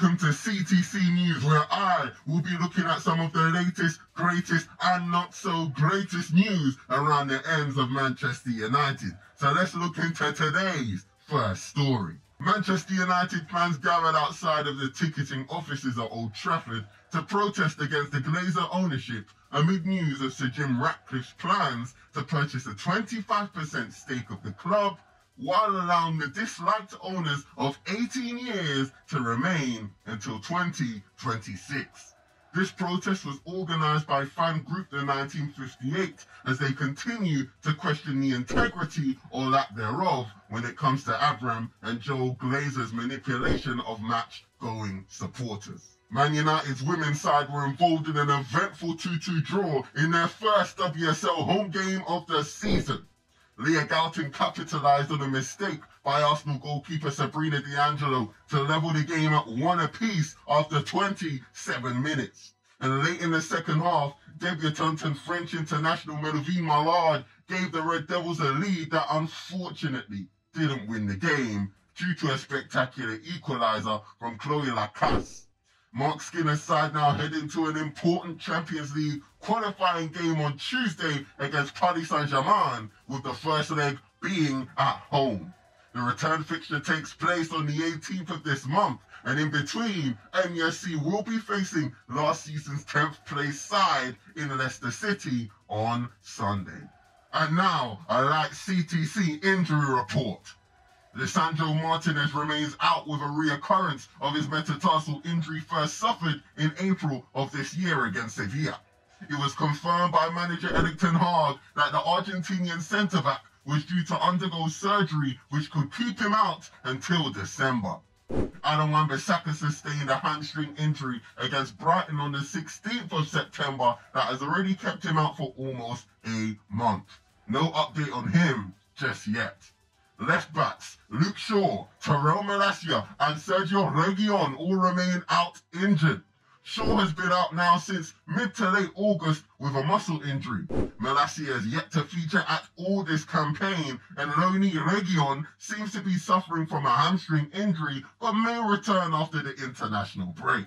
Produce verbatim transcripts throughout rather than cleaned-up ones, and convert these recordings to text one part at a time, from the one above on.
welcome to C T C News, where I will be looking at some of the latest, greatest and not so greatest news around the ends of Manchester United. So let's look into today's first story. Manchester United fans gathered outside of the ticketing offices at Old Trafford to protest against the Glazer ownership amid news of Sir Jim Ratcliffe's plans to purchase a twenty-five percent stake of the club, while allowing the disliked owners of eighteen years to remain until twenty twenty-six. This protest was organised by fan group The nineteen fifty-eight as they continue to question the integrity or lack thereof when it comes to Avram and Joel Glazer's manipulation of match-going supporters. Man United's women's side were involved in an eventful two two draw in their first W S L home game of the season. Leah Galton capitalised on a mistake by Arsenal goalkeeper Sabrina D'Angelo to level the game at one apiece after twenty-seven minutes. And late in the second half, debutant and French international Melvine Malard gave the Red Devils a lead that unfortunately didn't win the game due to a spectacular equaliser from Chloe Lacasse. Mark Skinner's side now head into an important Champions League qualifying game on Tuesday against Paris Saint-Germain, with the first leg being at home. The return fixture takes place on the eighteenth of this month, and in between, N U S C will be facing last season's tenth place side in Leicester City on Sunday. And now, a light C T C injury report. Lisandro Martinez remains out with a reoccurrence of his metatarsal injury first suffered in April of this year against Sevilla. It was confirmed by manager Erik ten Hag that the Argentinian centre-back was due to undergo surgery which could keep him out until December. Aaron Wan-Bissaka sustained a hamstring injury against Brighton on the sixteenth of September that has already kept him out for almost a month. No update on him just yet. Left-backs Luke Shaw, Terrell Malacia and Sergio Reguilon all remain out injured. Shaw has been out now since mid to late August with a muscle injury. Malacia has yet to feature at all this campaign, and Loni Reguilon seems to be suffering from a hamstring injury but may return after the international break.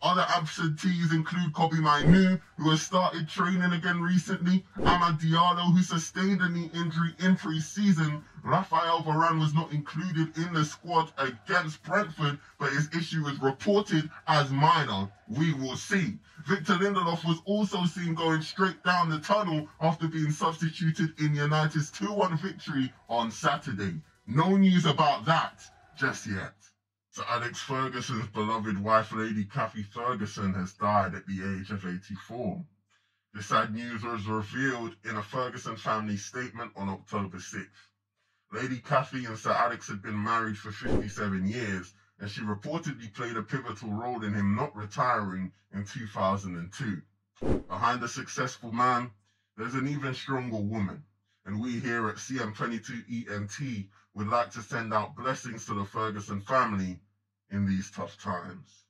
Other absentees include Kobbie Mainoo, who has started training again recently, Amad Diallo, who sustained a knee injury in pre-season, Raphael Varane was not included in the squad against Brentford, but his issue is reported as minor. We will see. Victor Lindelof was also seen going straight down the tunnel after being substituted in United's two one victory on Saturday. No news about that just yet. Sir Alex Ferguson's beloved wife, Lady Cathy Ferguson, has died at the age of eighty-four. The sad news was revealed in a Ferguson family statement on October sixth. Lady Cathy and Sir Alex had been married for fifty-seven years, and she reportedly played a pivotal role in him not retiring in two thousand two. Behind a successful man, there's an even stronger woman, and we here at C M twenty-two E N T would like to send out blessings to the Ferguson family in these tough times.